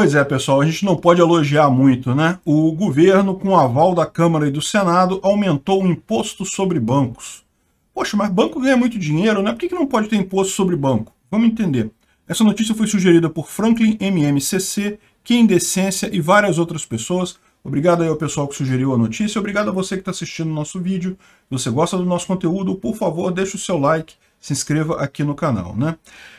Pois é, pessoal, a gente não pode elogiar muito, né? O governo, com o aval da Câmara e do Senado, aumentou o imposto sobre bancos. Poxa, mas banco ganha muito dinheiro, né? Por que não pode ter imposto sobre banco? Vamos entender. Essa notícia foi sugerida por Franklin MMCC, Que Indecência e várias outras pessoas. Obrigado aí ao pessoal que sugeriu a notícia. Obrigado a você que está assistindo o nosso vídeo. Se você gosta do nosso conteúdo, por favor, deixa o seu like, se inscreva aqui no canal, né?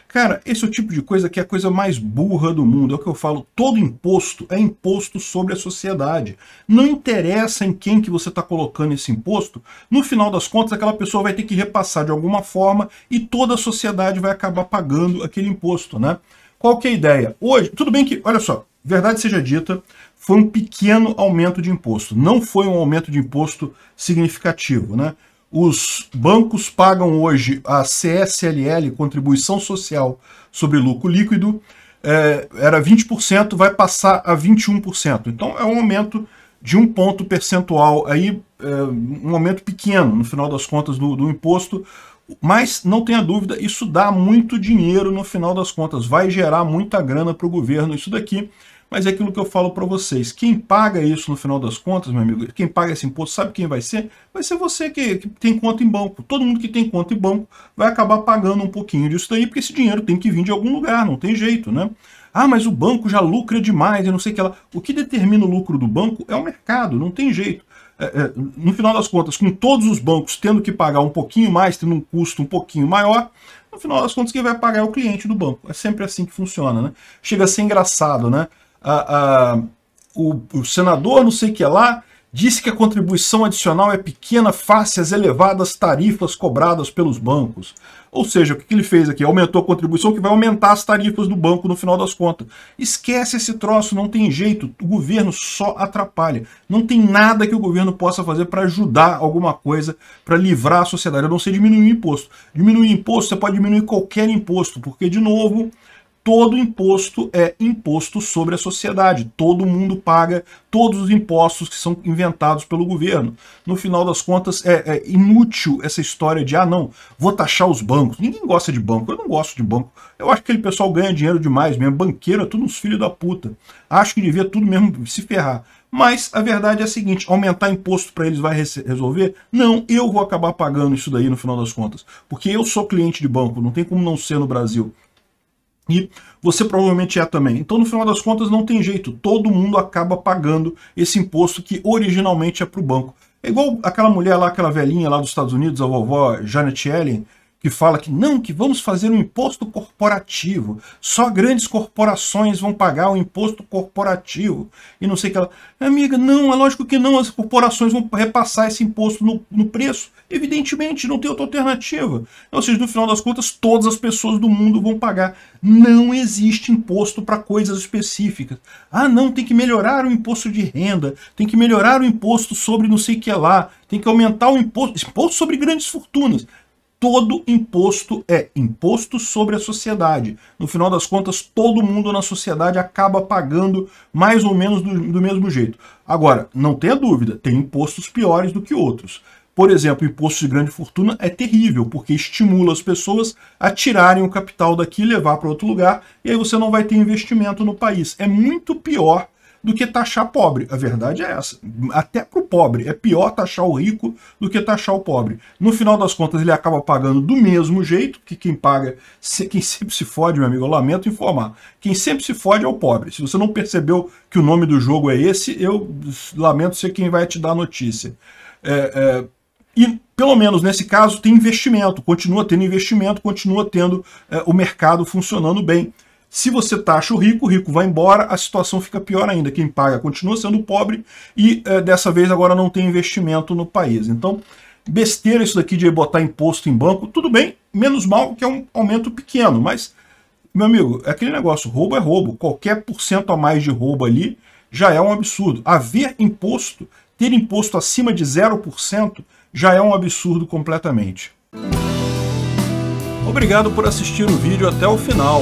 Cara, esse é o tipo de coisa que é a coisa mais burra do mundo. É o que eu falo, todo imposto é imposto sobre a sociedade. Não interessa em quem que você está colocando esse imposto, no final das contas aquela pessoa vai ter que repassar de alguma forma e toda a sociedade vai acabar pagando aquele imposto, né? Qual que é a ideia? Hoje, tudo bem que, olha só, verdade seja dita, foi um pequeno aumento de imposto. Não foi um aumento de imposto significativo, né? Os bancos pagam hoje a CSLL, Contribuição Social sobre Lucro Líquido, era 20%, vai passar a 21%. Então é um aumento de 1 ponto percentual, aí, um aumento pequeno, no final das contas, do imposto. Mas, não tenha dúvida, isso dá muito dinheiro no final das contas, vai gerar muita grana para o governo isso daqui. Mas é aquilo que eu falo para vocês, quem paga isso no final das contas, meu amigo, quem paga esse imposto, sabe quem vai ser? Vai ser você que tem conta em banco. Todo mundo que tem conta em banco vai acabar pagando um pouquinho disso daí, porque esse dinheiro tem que vir de algum lugar, não tem jeito, né? Ah, mas o banco já lucra demais, eu não sei o que lá. O que determina o lucro do banco é o mercado, não tem jeito. No final das contas, com todos os bancos tendo que pagar um pouquinho mais, tendo um custo um pouquinho maior, no final das contas quem vai pagar é o cliente do banco. É sempre assim que funciona, né? Chega a ser engraçado, né? O senador não sei o que lá disse que a contribuição adicional é pequena face às elevadas tarifas cobradas pelos bancos. Ou seja, o que ele fez aqui? Aumentou a contribuição que vai aumentar as tarifas do banco no final das contas. Esquece esse troço, não tem jeito. O governo só atrapalha. Não tem nada que o governo possa fazer para ajudar alguma coisa, para livrar a sociedade. A não ser diminuir o imposto. Diminuir imposto, você pode diminuir qualquer imposto, porque, de novo, todo imposto é imposto sobre a sociedade. Todo mundo paga todos os impostos que são inventados pelo governo. No final das contas, é inútil essa história de, ah, não, vou taxar os bancos. Ninguém gosta de banco, eu não gosto de banco. Eu acho que aquele pessoal ganha dinheiro demais mesmo. Banqueiro é tudo uns filhos da puta. Acho que devia tudo mesmo se ferrar. Mas a verdade é a seguinte, aumentar imposto para eles vai resolver? Não, eu vou acabar pagando isso daí no final das contas. Porque eu sou cliente de banco, não tem como não ser no Brasil. E você provavelmente é também. Então, no final das contas, não tem jeito. Todo mundo acaba pagando esse imposto que originalmente é para o banco. É igual aquela mulher lá, aquela velhinha lá dos Estados Unidos, a vovó Janet Yellen, que fala que não, que vamos fazer um imposto corporativo. Só grandes corporações vão pagar o imposto corporativo. E não sei o que ela... Amiga, não, é lógico que não. As corporações vão repassar esse imposto no preço. Evidentemente, não tem outra alternativa. Ou seja, no final das contas, todas as pessoas do mundo vão pagar. Não existe imposto para coisas específicas. Ah, não, tem que melhorar o imposto de renda. Tem que melhorar o imposto sobre não sei o que lá. Tem que aumentar o imposto sobre grandes fortunas. Todo imposto é imposto sobre a sociedade. No final das contas, todo mundo na sociedade acaba pagando mais ou menos do mesmo jeito. Agora, não tenha dúvida, tem impostos piores do que outros. Por exemplo, o imposto de grande fortuna é terrível, porque estimula as pessoas a tirarem o capital daqui e levar para outro lugar, e aí você não vai ter investimento no país. É muito pior do que taxar pobre. A verdade é essa. Até para o pobre. É pior taxar o rico do que taxar o pobre. No final das contas, ele acaba pagando do mesmo jeito, que quem paga, quem sempre se fode, meu amigo, eu lamento informar. Quem sempre se fode é o pobre. Se você não percebeu que o nome do jogo é esse, eu lamento ser quem vai te dar a notícia. E, pelo menos nesse caso, tem investimento. Continua tendo investimento, continua tendo o mercado funcionando bem. Se você taxa o rico vai embora, a situação fica pior ainda. Quem paga continua sendo pobre e dessa vez agora não tem investimento no país. Então, besteira isso daqui de botar imposto em banco. Tudo bem, menos mal que é um aumento pequeno. Mas, meu amigo, é aquele negócio, roubo é roubo. Qualquer % a mais de roubo ali já é um absurdo. Haver imposto, ter imposto acima de 0% já é um absurdo completamente. Obrigado por assistir o vídeo até o final.